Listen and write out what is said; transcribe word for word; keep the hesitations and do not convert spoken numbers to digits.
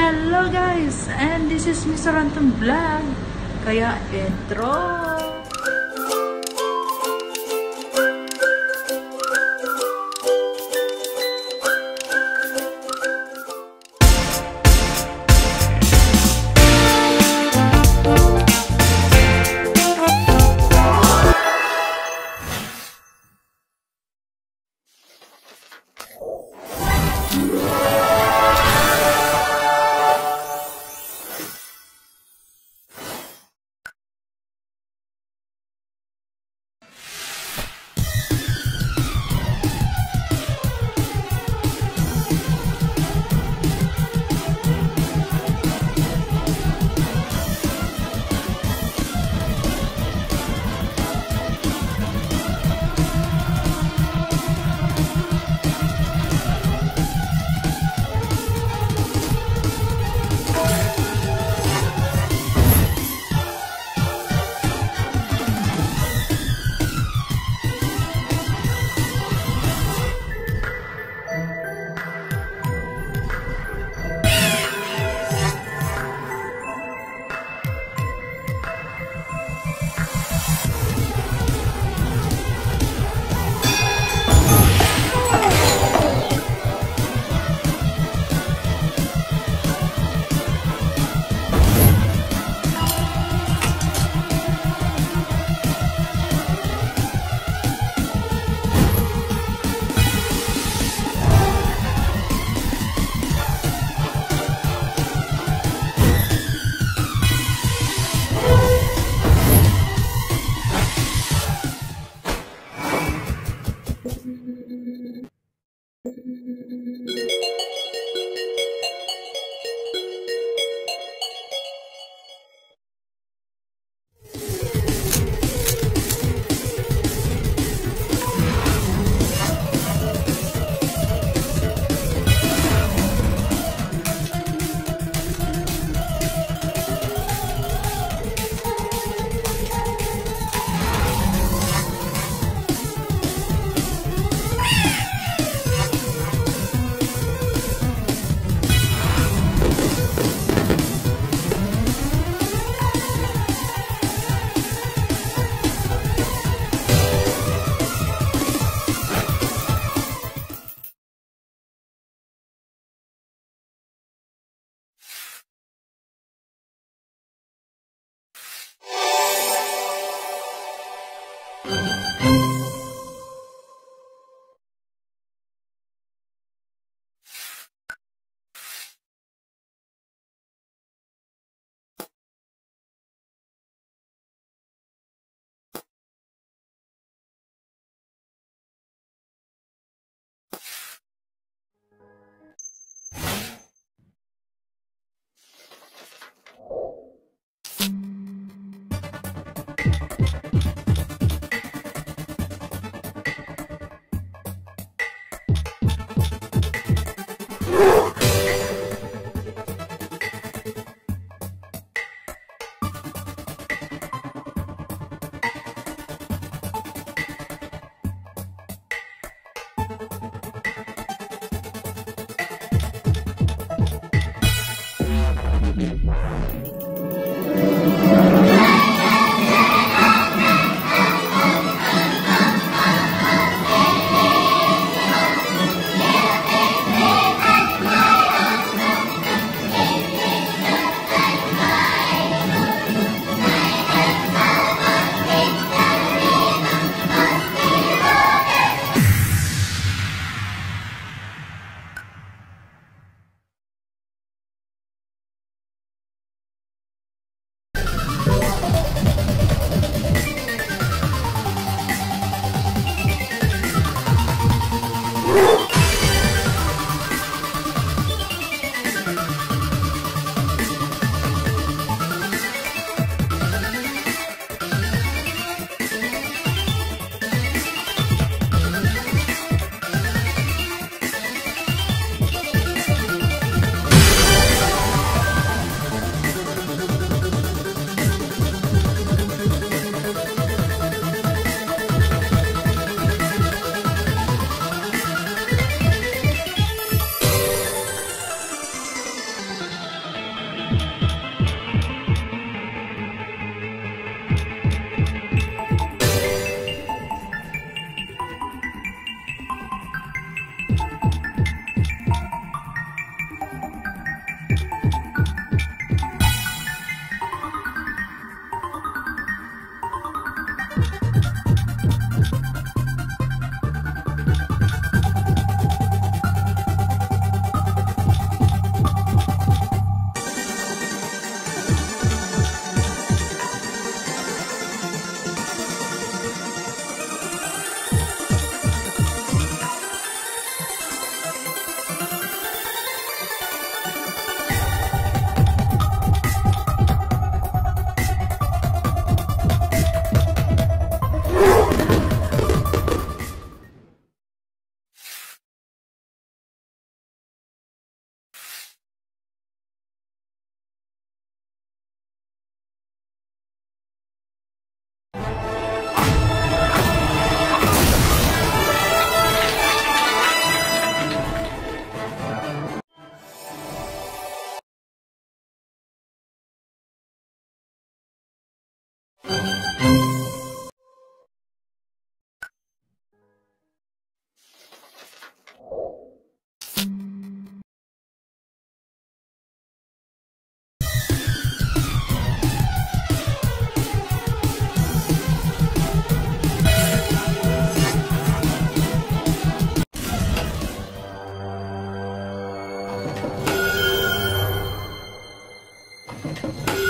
Hello guys, and this is Miz Aranton Vlog. Kaya intro. You